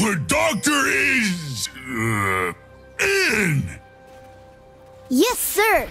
The doctor is... in! Yes, sir!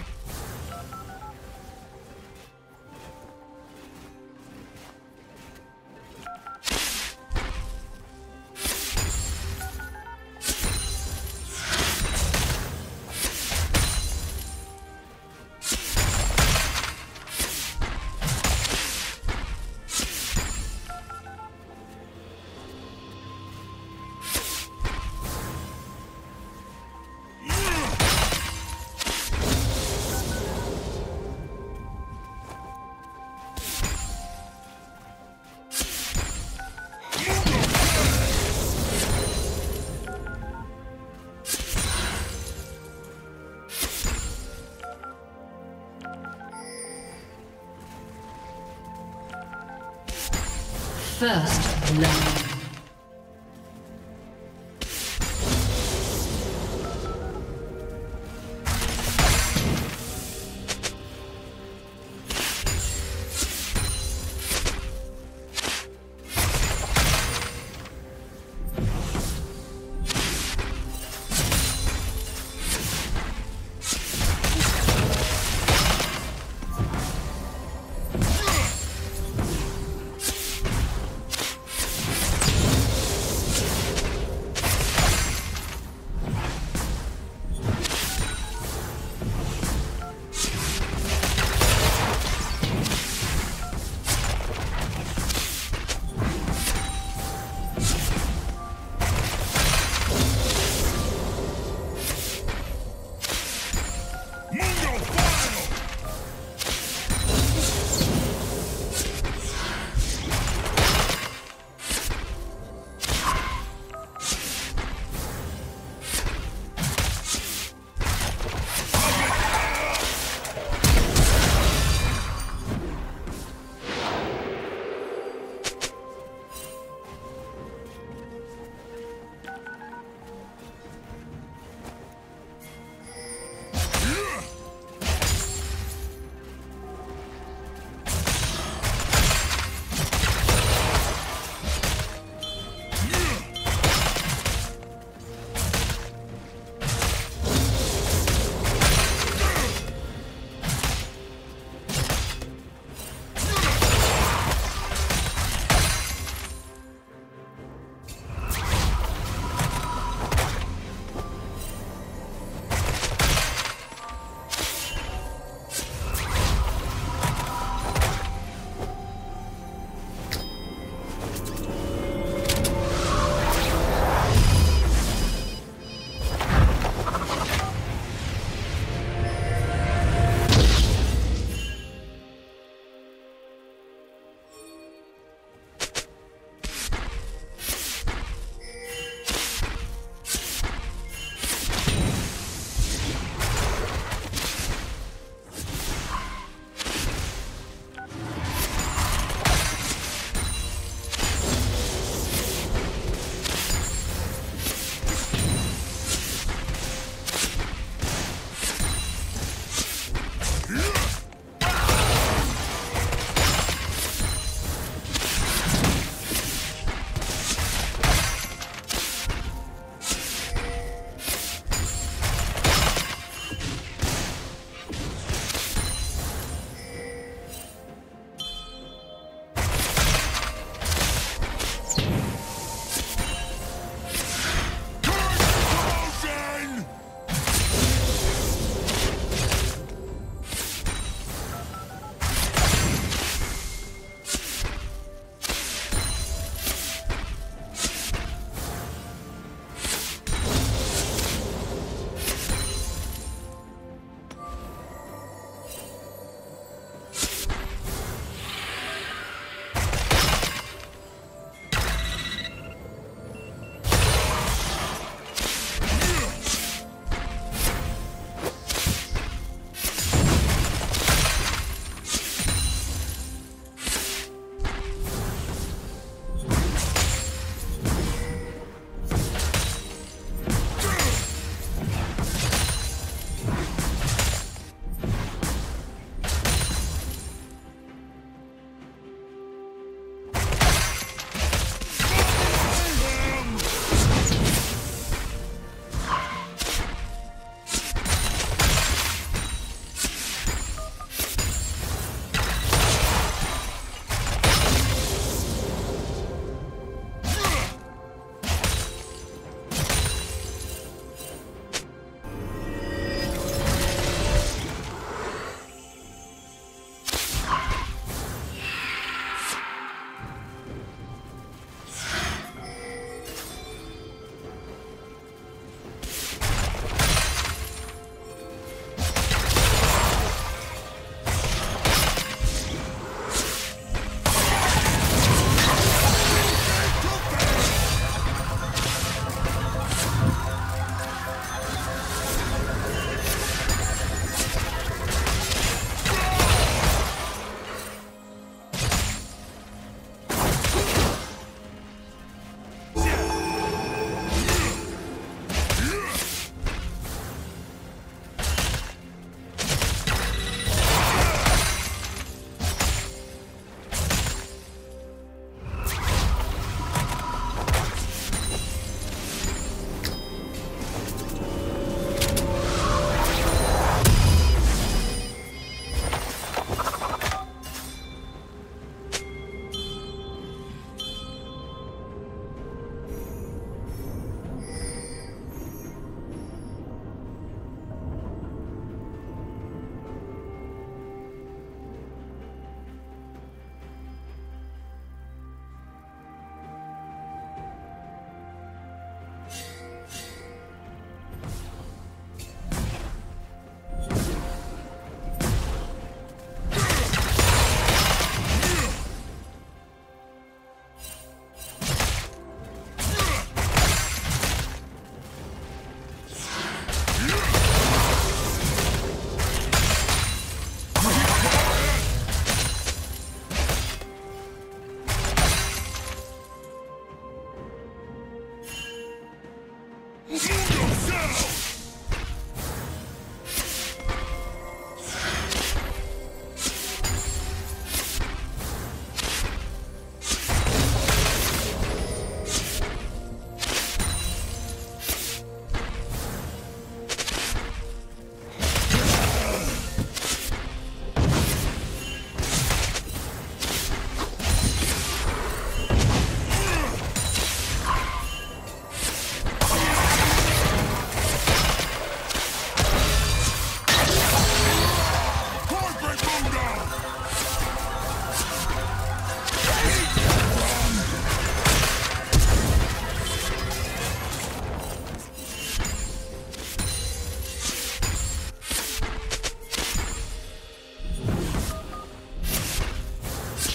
First love.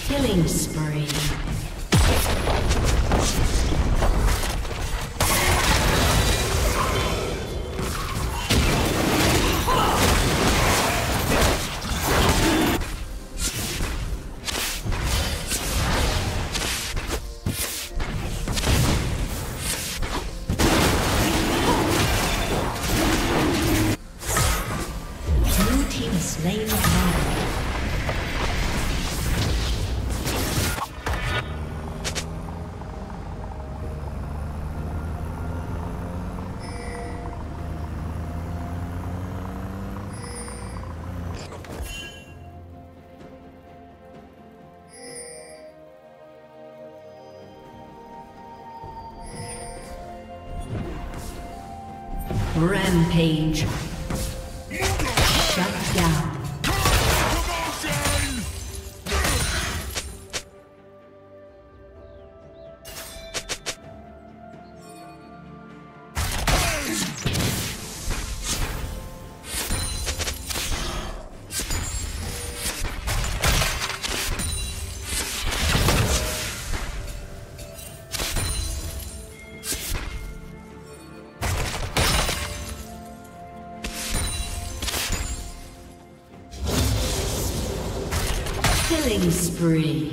Killing spree. Rampage. Shut down. Killing spree.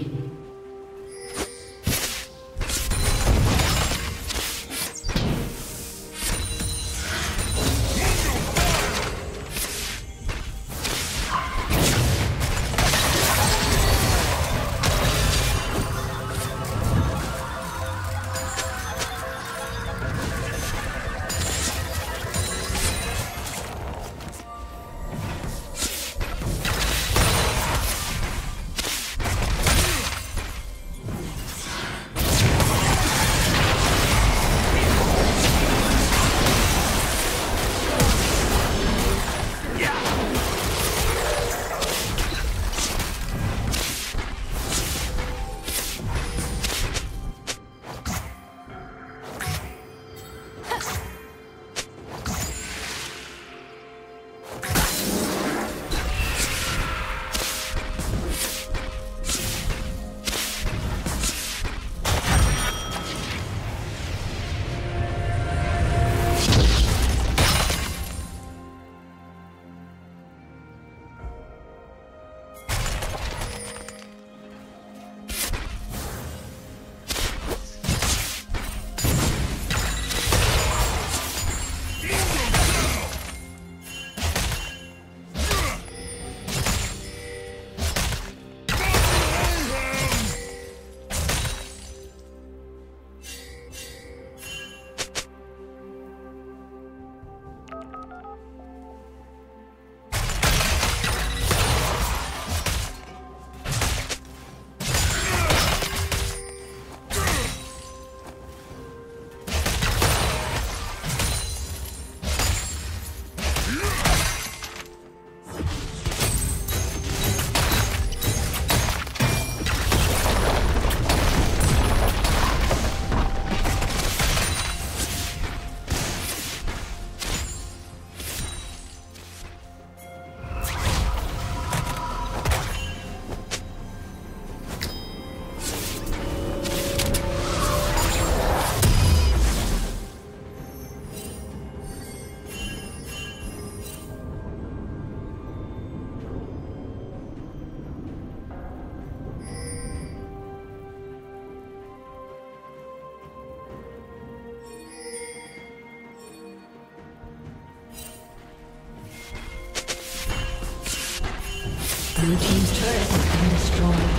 Blue team's turret has been destroyed.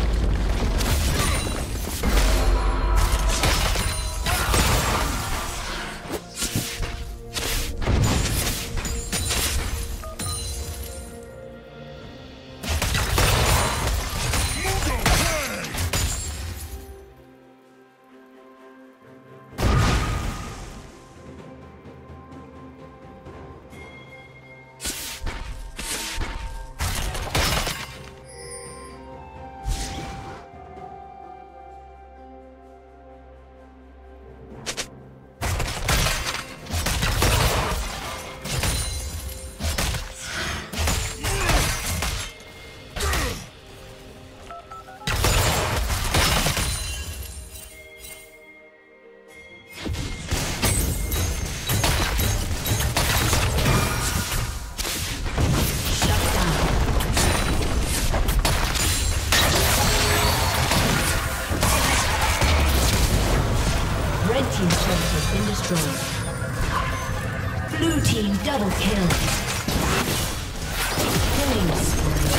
Blue team double kill. Killing spree.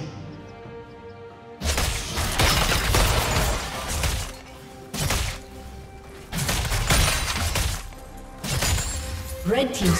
Red team's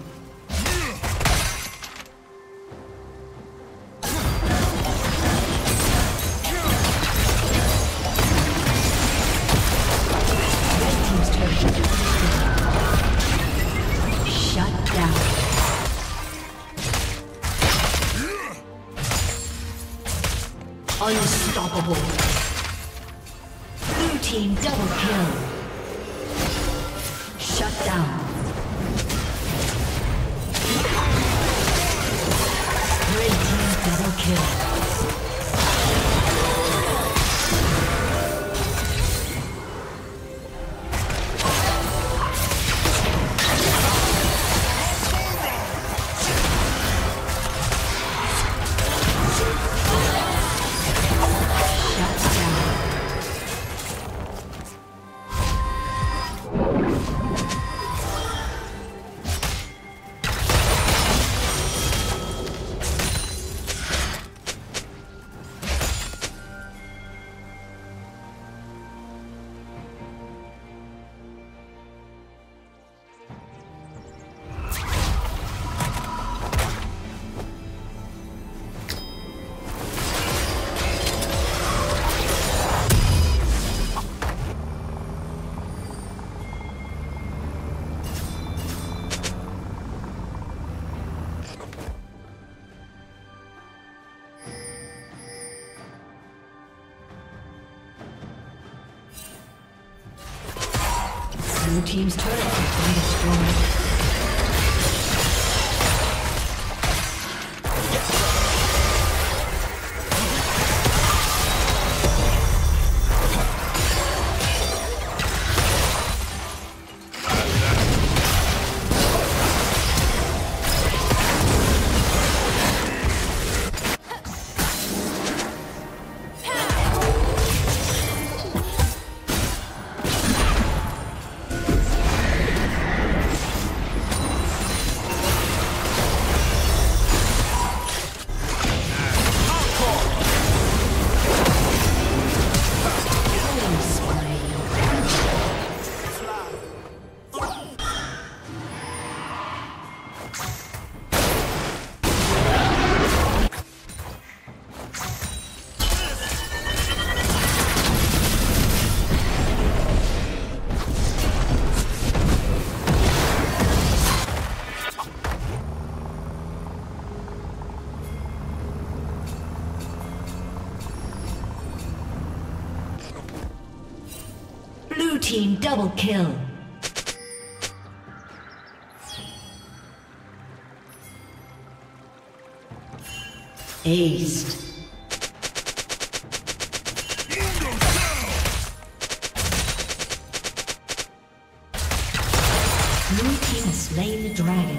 Red team's turret has been destroyed. Unstoppable. Blue team double kill. Shut down. Red team double kill. Your team's turret has been destroyed. Team double kill. Aced. Blue team has slain the dragon.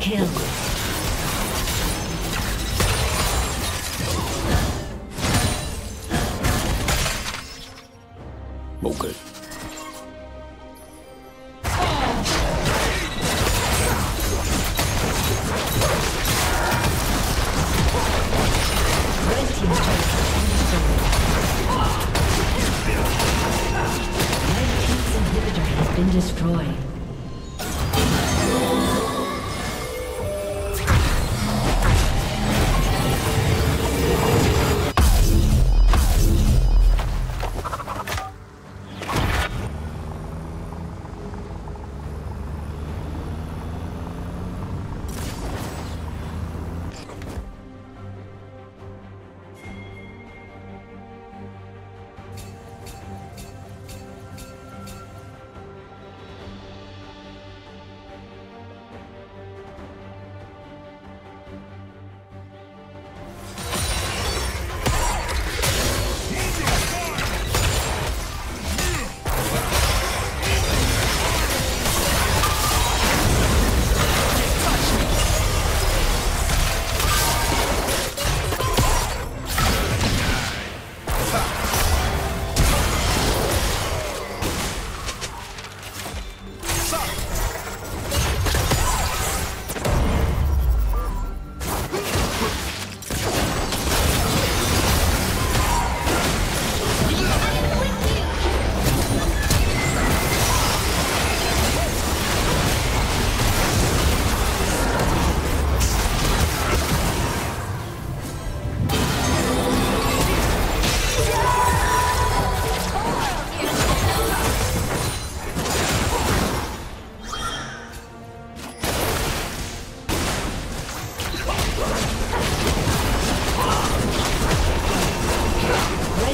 Kill. Okay.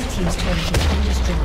Red team's turret has been destroyed.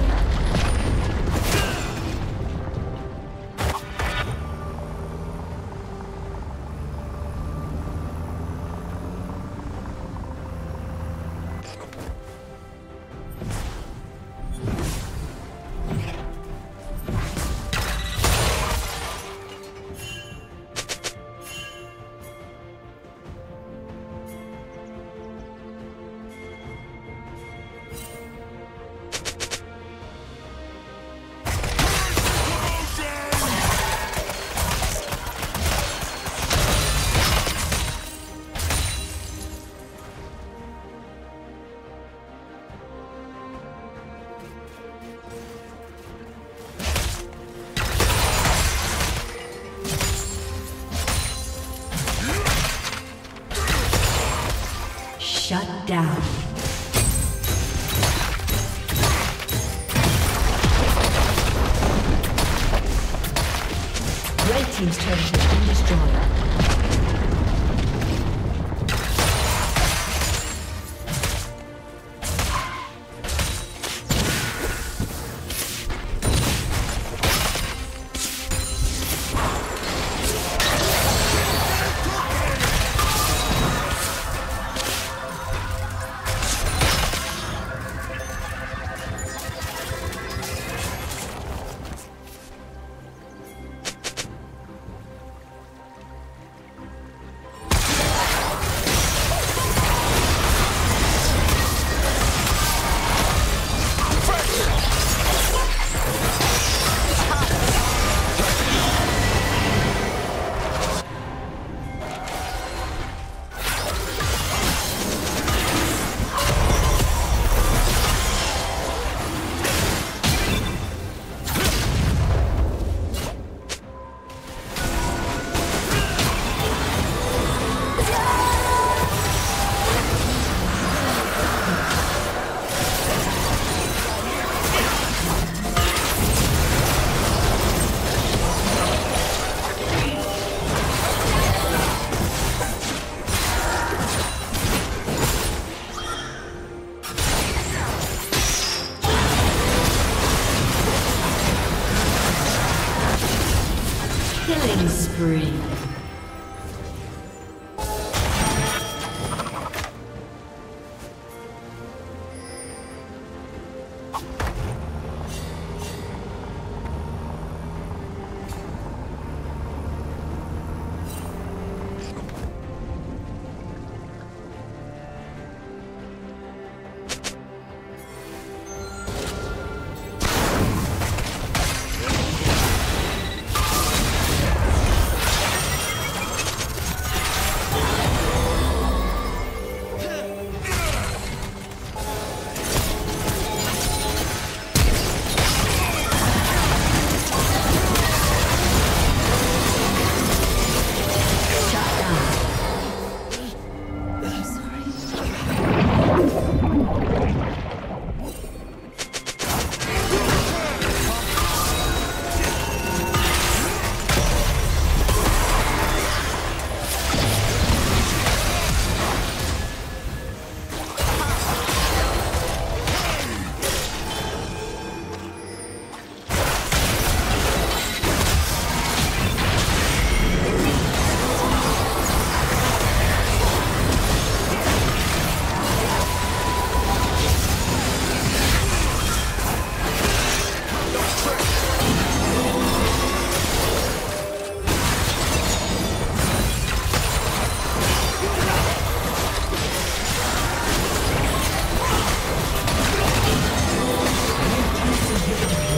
Shut down. Red team's turret has been destroyed.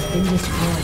Killing spree.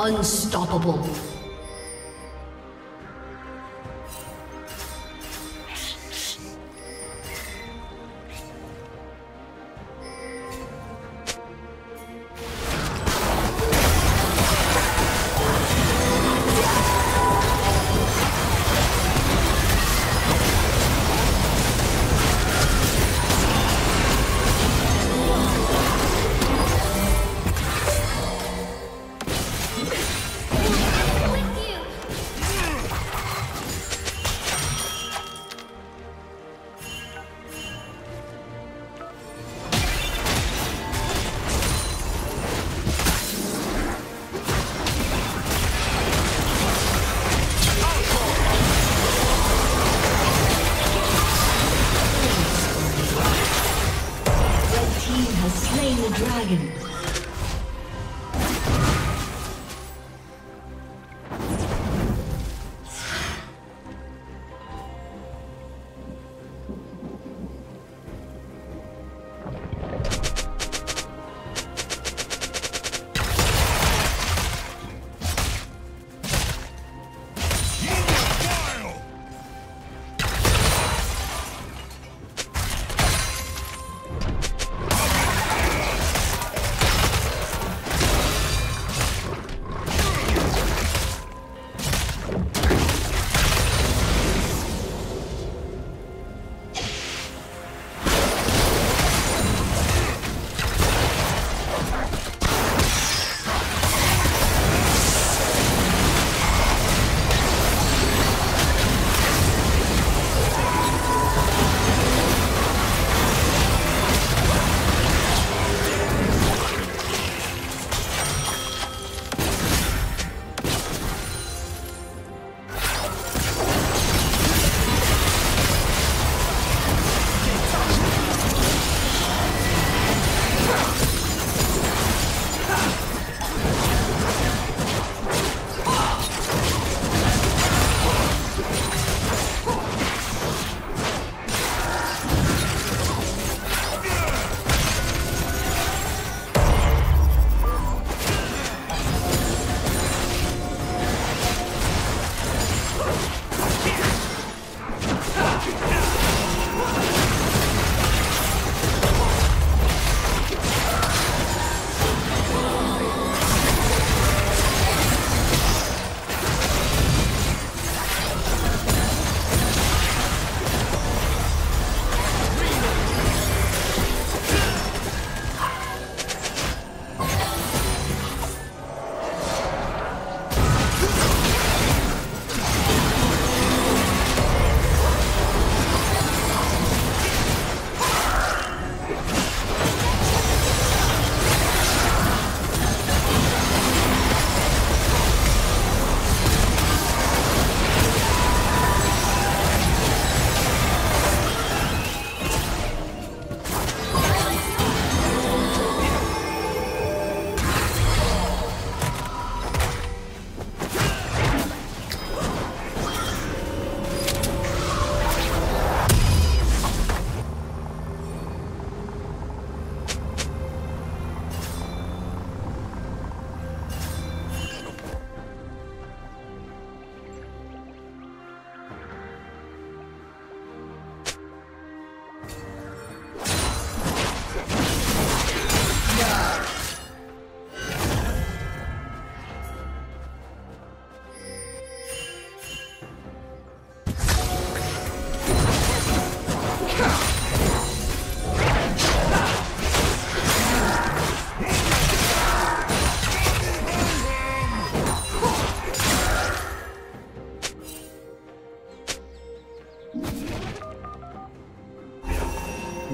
Unstoppable.